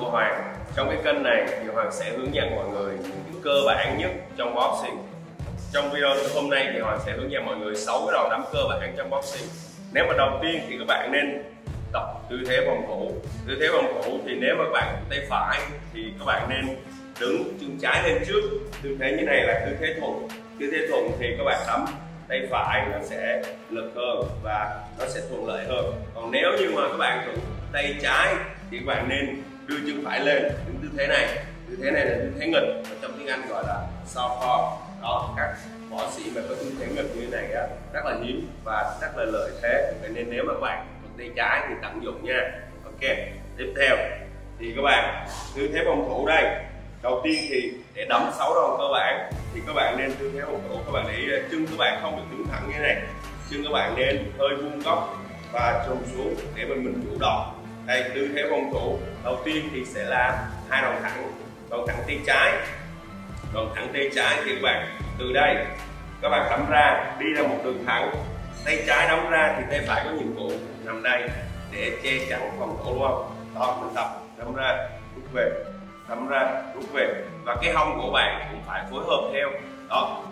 của Hoàng. Trong cái kênh này thì Hoàng sẽ hướng dẫn mọi người những cơ bản nhất trong boxing. Trong video hôm nay thì Hoàng sẽ hướng dẫn mọi người 6 cái đòn nắm cơ bản trong boxing. Nếu mà đầu tiên thì các bạn nên tập tư thế vòng cổ. Tư thế vòng cổ thì nếu mà các bạn tay phải thì các bạn nên đứng chân trái lên trước. Tư thế như này là tư thế thuận. Tư thế thuận thì các bạn nắm tay phải nó sẽ lực hơn và nó sẽ thuận lợi hơn. Còn nếu như mà các bạn thuận tay trái thì các bạn nên đưa chân phải lên, đứng tư thế này. Tư thế này là tư thế nghịch, trong tiếng Anh gọi là southpaw. Đó, các võ sĩ mà có tư thế nghịch như thế này á, rất là hiếm và rất là lợi thế. Vậy nên nếu mà các bạn thuận tay trái thì tận dụng nha. Ok, tiếp theo thì các bạn tư thế phòng thủ đây. Đầu tiên thì để đấm 6 đòn cơ bản thì các bạn nên tư thế phòng thủ, các bạn để ý chân các bạn không được đứng thẳng như thế này. Chân các bạn nên hơi vuông góc và chồm xuống để mình chủ đòn. Đây, tư thế phòng thủ đầu tiên thì sẽ là 2 đòn thẳng, đòn thẳng tay trái. Đòn thẳng tay trái thì các bạn từ đây các bạn đấm ra, đi ra một đường thẳng, tay trái đấm ra thì tay phải có nhiệm vụ nằm đây để che chắn phòng thủ, đúng không? Đó, mình tập đấm ra rút về, đấm ra rút về, và cái hông của bạn cũng phải phối hợp theo. Đó,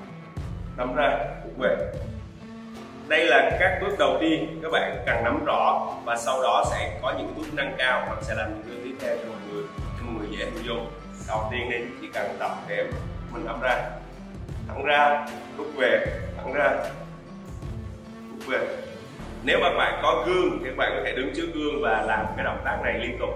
đấm ra rút về. Đây là các bước đầu tiên các bạn cần nắm rõ, và sau đó sẽ có những bước nâng cao và sẽ làm những bước tiếp theo cho mọi người dễ hình dung. Đầu tiên nên chỉ cần tập để mình nắm ra, thẳng ra, rút về, thẳng ra, rút về. Nếu mà bạn có gương thì bạn có thể đứng trước gương và làm cái động tác này liên tục.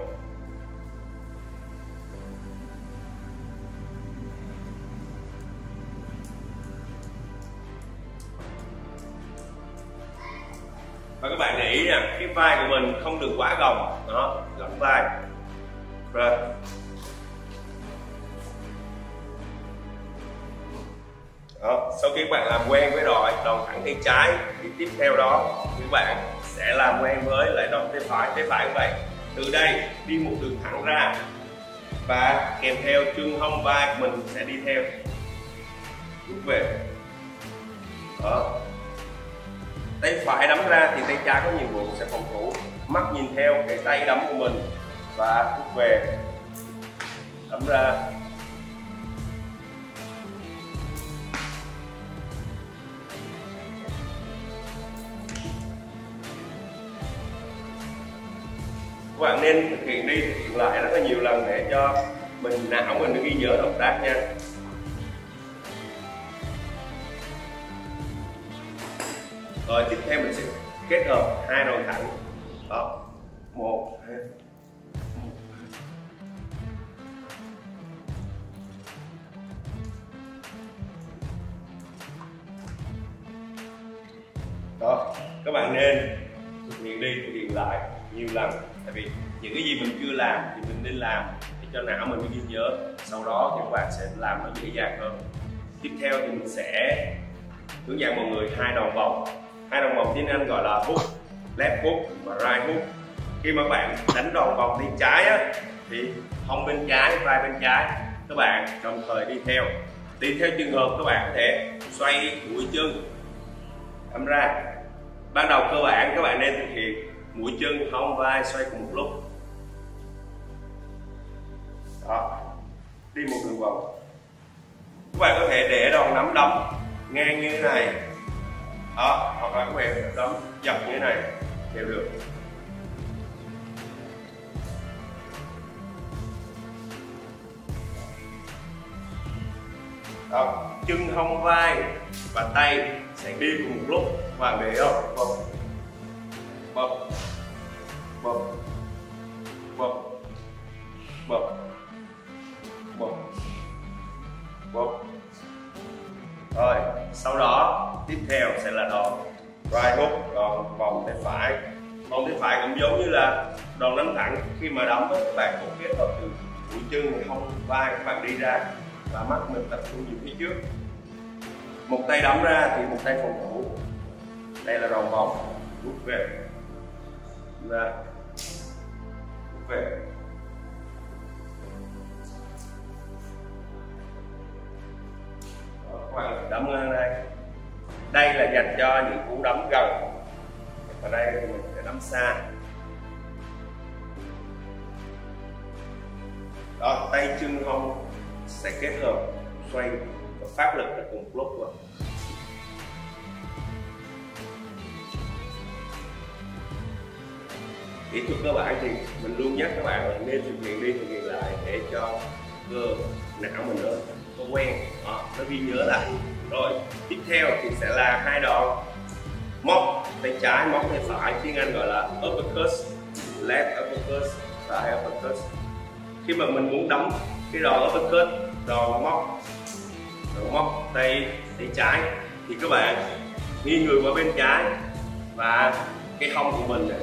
Và các bạn để ý nè, cái vai của mình không được quá gồng, đó, gồng vai. Rồi. Đó, sau khi các bạn làm quen với đòn thẳng tay trái thì tiếp theo đó các bạn sẽ làm quen với lại đòn tay phải. Tay phải các bạn từ đây đi một đường thẳng ra và kèm theo chân hông vai mình sẽ đi theo, rút về. Đó, tay phải đấm ra thì tay trái có nhiệm vụ sẽ phòng thủ, mắt nhìn theo cái tay đấm của mình và rút về, đấm ra. Các bạn nên thực hiện đi thực hiện lại rất là nhiều lần để cho mình não mình ghi nhớ động tác nha. Rồi tiếp theo mình sẽ kết hợp 2 đòn thẳng. Đó, 1, 2. Đó, các bạn nên thực hiện đi thực hiện lại nhiều lần, tại vì những cái gì mình chưa làm thì mình nên làm để cho não mình ghi nhớ, sau đó thì các bạn sẽ làm nó dễ dàng hơn. Tiếp theo thì mình sẽ hướng dẫn mọi người 2 đòn vòng. 2 đòn vòng tiếng Anh gọi là hook, left hook và right hook. Khi mà bạn đánh đòn vòng bên trái á, thì hông bên trái, vai bên trái các bạn đồng thời đi theo. Tùy theo trường hợp các bạn có thể xoay mũi chân đấm ra. Ban đầu cơ bản các bạn nên thực hiện mũi chân hông vai xoay cùng một lúc. Đó, đi một đường vòng. Các bạn có thể để đòn nắm đấm ngang như thế này, đó, hoặc là các bạn đấm dọc như thế này đều được. Đó, chân hông vai và tay sẽ đi cùng một lúc, và để không bập bập bập bập bập bập bập. Rồi, sau đó tiếp theo sẽ là đòn right hook, đòn vòng tay phải. Vòng tay phải cũng giống như là đòn nắm thẳng, khi mà đấm các bạn cũng kết hợp từ mũi chân, hông, vai các bạn đi ra và mắt mình tập trung về phía trước. Một tay đấm ra thì một tay phòng thủ. Đây là đòn vòng, rút về, ra, rút về. Các bạn đấm ngang đây. Đây là dành cho những cú đấm gần, và đây thì mình sẽ đấm xa. Đó, tay chân hông sẽ kết hợp xoay và phát lực ở cùng lúc luôn. Kỹ thuật cơ bản thì mình luôn nhắc các bạn là nên thực hiện lại để cho cơ não mình nó quen, nó ghi nhớ lại. Rồi tiếp theo thì sẽ là hai đoạn móc tay trái, móc tay phải, tiếng Anh gọi là uppercut, left uppercut, right uppercut. Khi mà mình muốn đóng cái đòn uppercut, đòn móc tay trái thì các bạn nghiêng người qua bên trái và cái hông của mình này,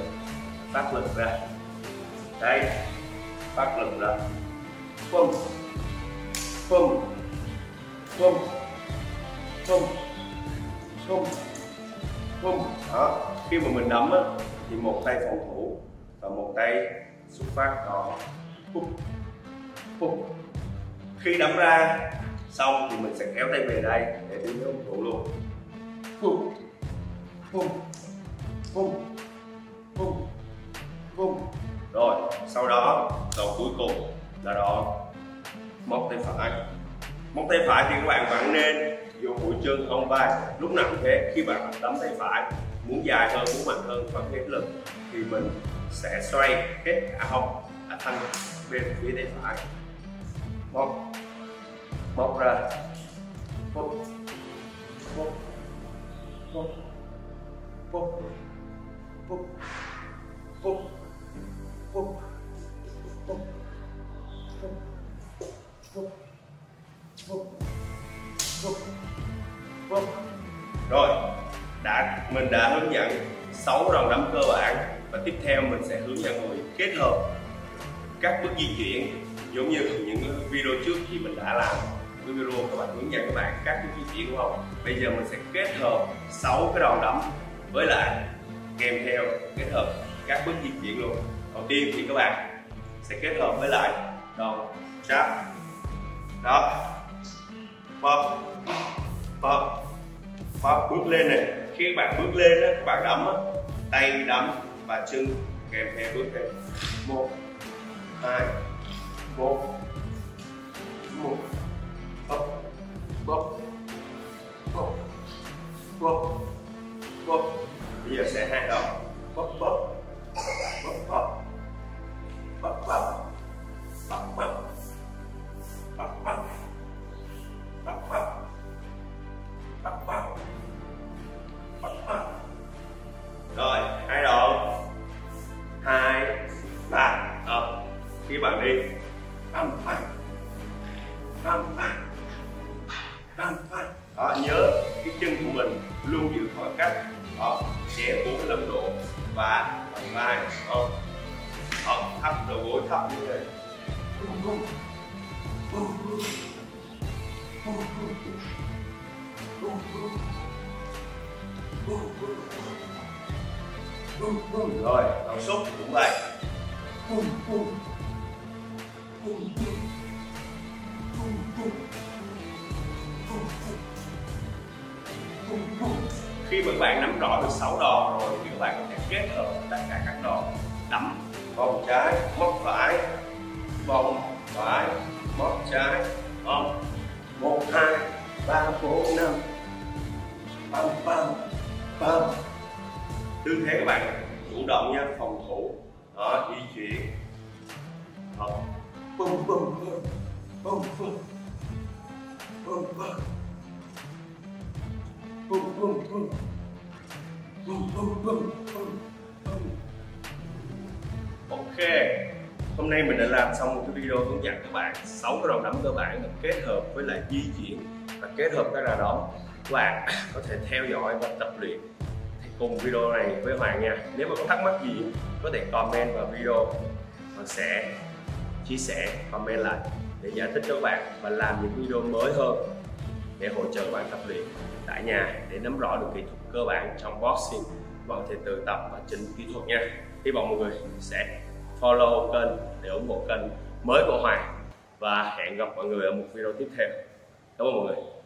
phát lực ra, đây, phát lực ra, pump, pump, pump, pump, pump, pump. Đó, khi mà mình đấm á, thì một tay phòng thủ và một tay xuất phát đòn, pump, pump. Khi đấm ra xong thì mình sẽ kéo tay về đây để tiến tới phòng thủ luôn, pump, pump, pump, pump. Rồi, sau đó đoạn cuối cùng là đoạn móc tay phải. Móc tay phải thì các bạn vẫn nên dùng mũi chân ôm vai, lúc nào cũng thế. Khi bạn đấm tay phải muốn dài hơn, muốn mạnh hơn, phát hết lực thì mình sẽ xoay hết cả hông, cả thân bên phía tay phải, móc ra, móc, móc, móc, móc, móc, móc. Rồi, mình đã hướng dẫn 6 đòn đấm cơ bản và tiếp theo mình sẽ hướng dẫn mọi người kết hợp các bước di chuyển giống như những video trước thì mình đã làm. Cái video các bạn hướng dẫn các bạn các bước di chuyển đúng không? Bây giờ mình sẽ kết hợp 6 cái đòn đấm với lại kèm theo kết hợp các bước di chuyển luôn. Đầu tiên thì các bạn sẽ kết hợp với lại đòn chát, đó, bóp, bóp, bóp, bước lên này. Khi các bạn bước lên đó, các bạn đấm đó, tay đấm và chân kèm theo bước này, 1, 2, 1, 1, bóp, bóp, bóp, bóp, bóp. Bây giờ sẽ hai đòn, bóp, bóp, bóp, bóp, bóp, bóp, bóp, bóp, bóp, bóp, bóp, bóp, bóp, bóp, bóp, bóp. Rồi, hai đoạn 2, 3, đó. Khi bạn đi đó, nhớ cái chân của mình luôn giữ khoảng cách đó, sẽ 45 độ và bằng vai không, thấp đầu gối thấp như thế này. Rồi, đầu xúc cũng vậy. Khi mà các bạn nắm rõ được 6 đòn rồi thì các bạn có thể kết hợp tất cả các đòn đấm, vòng trái, móc phải, vòng phải, móc trái, vòng 1, 2, 3, 4, 5, bam bam bam. Tư thế các bạn chủ động nha, phòng thủ, đó, di chuyển, bum bum bum bum bum bum bum bum bum bum bum bum bum bum. Ok, hôm nay mình đã làm xong một cái video hướng dẫn các bạn 6 cái đòn đấm cơ bản kết hợp với lại di chuyển và kết hợp các đòn đó. Các bạn có thể theo dõi và tập luyện cùng video này với Hoàng nha. Nếu mà có thắc mắc gì có thể comment vào video, mình sẽ chia sẻ comment lại để giải thích cho các bạn và làm những video mới hơn để hỗ trợ các bạn tập luyện tại nhà để nắm rõ được kỹ thuật cơ bản trong boxing. Các bạn có thể tự tập và chỉnh kỹ thuật nha. Hy vọng mọi người sẽ follow kênh để ủng hộ kênh mới của Hoàng và hẹn gặp mọi người ở một video tiếp theo. Cảm ơn mọi người.